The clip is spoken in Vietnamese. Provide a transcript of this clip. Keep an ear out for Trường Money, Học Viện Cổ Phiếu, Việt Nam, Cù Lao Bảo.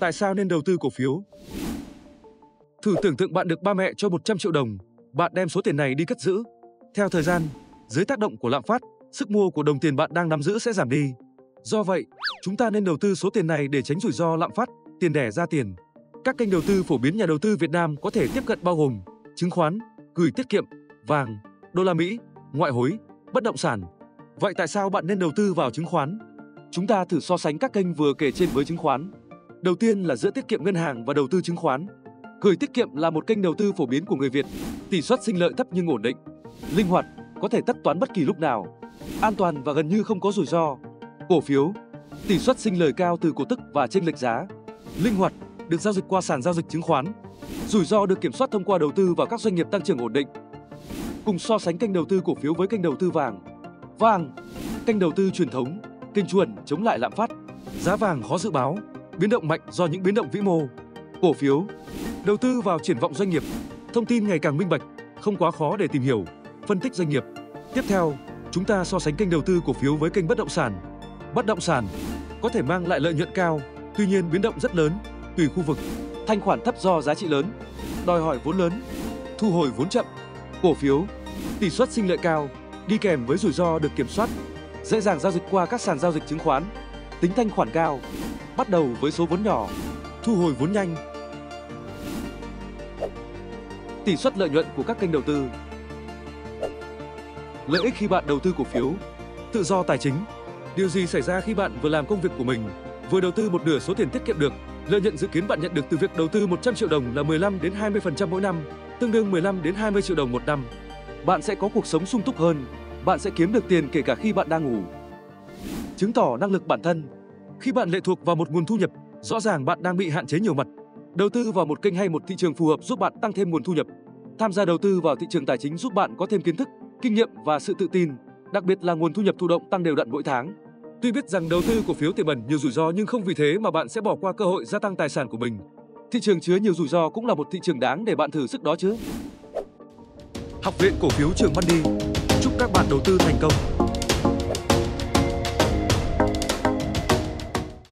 Tại sao nên đầu tư cổ phiếu? Thử tưởng tượng bạn được ba mẹ cho 100 triệu đồng, bạn đem số tiền này đi cất giữ. Theo thời gian, dưới tác động của lạm phát, sức mua của đồng tiền bạn đang nắm giữ sẽ giảm đi. Do vậy, chúng ta nên đầu tư số tiền này để tránh rủi ro lạm phát, tiền đẻ ra tiền. Các kênh đầu tư phổ biến nhà đầu tư Việt Nam có thể tiếp cận bao gồm chứng khoán, gửi tiết kiệm, vàng, đô la Mỹ, ngoại hối, bất động sản. Vậy tại sao bạn nên đầu tư vào chứng khoán? Chúng ta thử so sánh các kênh vừa kể trên với chứng khoán. Đầu tiên là giữa tiết kiệm ngân hàng và đầu tư chứng khoán. Gửi tiết kiệm là một kênh đầu tư phổ biến của người Việt, tỷ suất sinh lợi thấp nhưng ổn định, linh hoạt, có thể tất toán bất kỳ lúc nào, an toàn và gần như không có rủi ro. Cổ phiếu, tỷ suất sinh lời cao từ cổ tức và chênh lệch giá, linh hoạt, được giao dịch qua sàn giao dịch chứng khoán, rủi ro được kiểm soát thông qua đầu tư vào các doanh nghiệp tăng trưởng ổn định. Cùng so sánh kênh đầu tư cổ phiếu với kênh đầu tư vàng. Vàng, kênh đầu tư truyền thống, kênh chuẩn chống lại lạm phát, giá vàng khó dự báo, biến động mạnh do những biến động vĩ mô. Cổ phiếu, đầu tư vào triển vọng doanh nghiệp, thông tin ngày càng minh bạch, không quá khó để tìm hiểu, phân tích doanh nghiệp. Tiếp theo, chúng ta so sánh kênh đầu tư cổ phiếu với kênh bất động sản. Bất động sản có thể mang lại lợi nhuận cao, tuy nhiên biến động rất lớn, tùy khu vực, thanh khoản thấp do giá trị lớn, đòi hỏi vốn lớn, thu hồi vốn chậm. Cổ phiếu, tỷ suất sinh lợi cao, đi kèm với rủi ro được kiểm soát, dễ dàng giao dịch qua các sàn giao dịch chứng khoán, tính thanh khoản cao, bắt đầu với số vốn nhỏ, thu hồi vốn nhanh. Tỷ suất lợi nhuận của các kênh đầu tư. Lợi ích khi bạn đầu tư cổ phiếu, tự do tài chính. Điều gì xảy ra khi bạn vừa làm công việc của mình, vừa đầu tư một nửa số tiền tiết kiệm được? Lợi nhuận dự kiến bạn nhận được từ việc đầu tư 100 triệu đồng là 15 đến 20% mỗi năm, tương đương 15 đến 20 triệu đồng một năm. Bạn sẽ có cuộc sống sung túc hơn, bạn sẽ kiếm được tiền kể cả khi bạn đang ngủ. Chứng tỏ năng lực bản thân. Khi bạn lệ thuộc vào một nguồn thu nhập, rõ ràng bạn đang bị hạn chế nhiều mặt. Đầu tư vào một kênh hay một thị trường phù hợp giúp bạn tăng thêm nguồn thu nhập. Tham gia đầu tư vào thị trường tài chính giúp bạn có thêm kiến thức, kinh nghiệm và sự tự tin, đặc biệt là nguồn thu nhập thụ động tăng đều đặn mỗi tháng. Tuy biết rằng đầu tư cổ phiếu tiềm ẩn nhiều rủi ro nhưng không vì thế mà bạn sẽ bỏ qua cơ hội gia tăng tài sản của mình. Thị trường chứa nhiều rủi ro cũng là một thị trường đáng để bạn thử sức đó chứ. Học viện Cổ phiếu Trường Money chúc các bạn đầu tư thành công.